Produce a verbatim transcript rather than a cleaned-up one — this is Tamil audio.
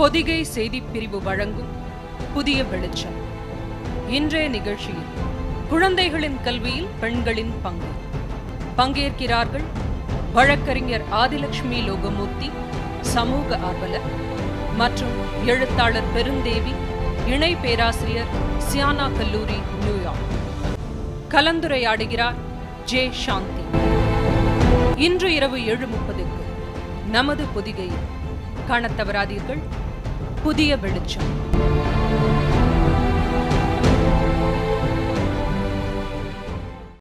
பொதிகை செய்தி பிரிவு வழங்கும் புதிய வெளிச்சம் இன்றைய நிகழ்ச்சியில் குழந்தைகளின் கல்வியில் பெண்களின் பங்கு பங்கேற்கிறார்கள் வழக்கறிஞர் ஆதிலட்சுமி லோகமூர்த்தி, சமூக ஆர்வலர் மற்றும் எழுத்தாளர் பெருந்தேவி, இணை பேராசிரியர் சியானா கல்லூரி, நியூயார்க். கலந்துரையாடுகிறார் ஜே சாந்தி. இன்று இரவு ஏழு முப்பதுக்கு நமது பொதிகையில் காணத் தவறாதீர்கள். புதிய வெளிச்சம்.